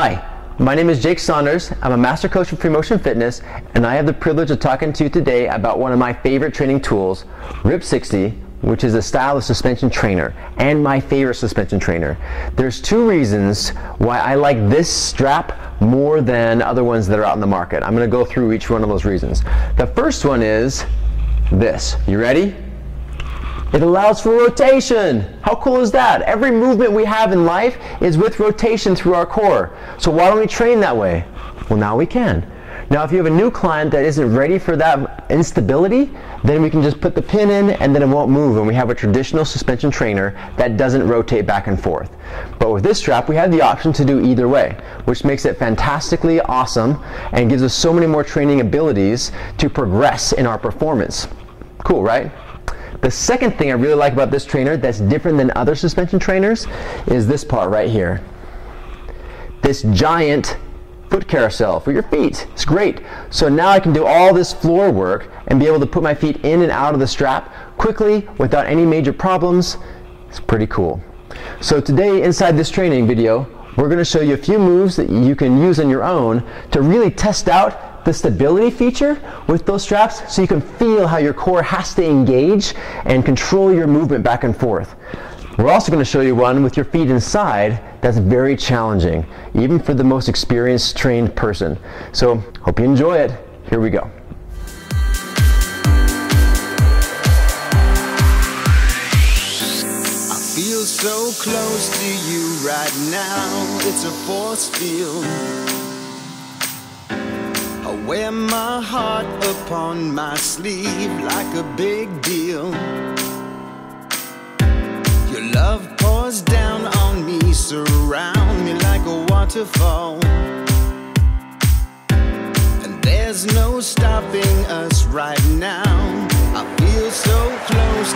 Hi, my name is Jake Saunders. I'm a master coach for Pre-Motion Fitness, and I have the privilege of talking to you today about one of my favorite training tools, Rip 60, which is a style of suspension trainer and my favorite suspension trainer. There's two reasons why I like this strap more than other ones that are out in the market. I'm going to go through each one of those reasons. The first one is this. You ready? It allows for rotation. How cool is that? Every movement we have in life is with rotation through our core. So why don't we train that way? Well, now we can. Now, if you have a new client that isn't ready for that instability, then we can just put the pin in and then it won't move, and we have a traditional suspension trainer that doesn't rotate back and forth. But with this strap, we have the option to do either way, which makes it fantastically awesome and gives us so many more training abilities to progress in our performance. Cool, right? The second thing I really like about this trainer that's different than other suspension trainers is this part right here. This giant foot carousel for your feet. It's great. So now I can do all this floor work and be able to put my feet in and out of the strap quickly without any major problems. It's pretty cool. So today, inside this training video, we're going to show you a few moves that you can use on your own to really test out the stability feature with those straps, so you can feel how your core has to engage and control your movement back and forth. We're also going to show you one with your feet inside that's very challenging, even for the most experienced, trained person. So, hope you enjoy it. Here we go. I feel so close to you right now, it's a force field. I wear my heart upon my sleeve like a big deal. Your love pours down on me, surround me like a waterfall. And there's no stopping us right now. I feel so close